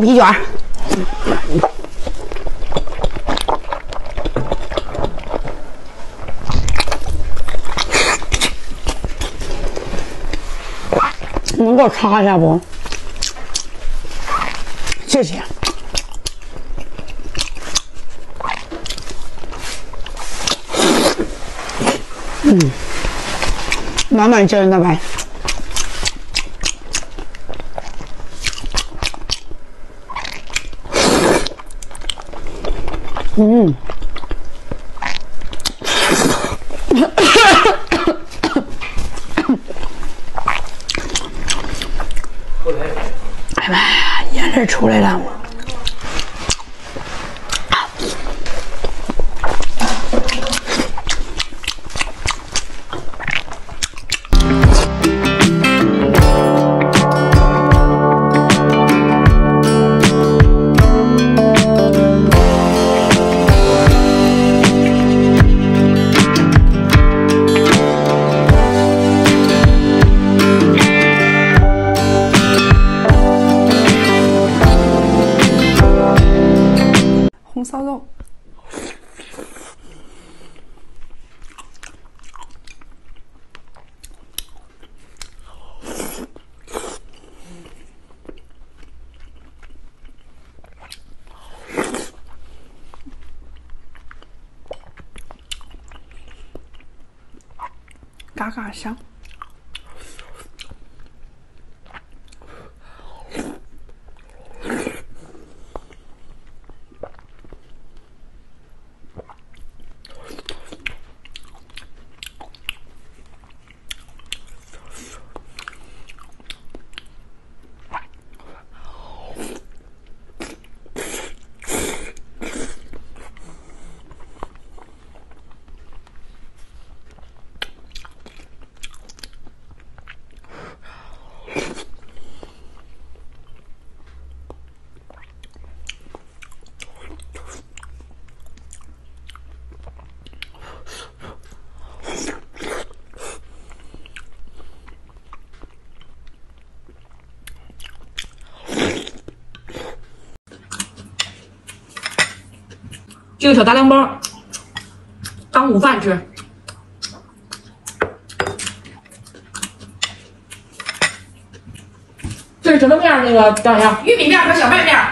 个皮卷儿。能给我擦一下不？谢谢。 嗯，满满胶原蛋白。嗯，哎妈呀，眼泪出来了！ 红烧肉，嘎嘎香。 这个小大凉包当午饭吃，这是什么面儿？那个等一下，玉米面和小麦面。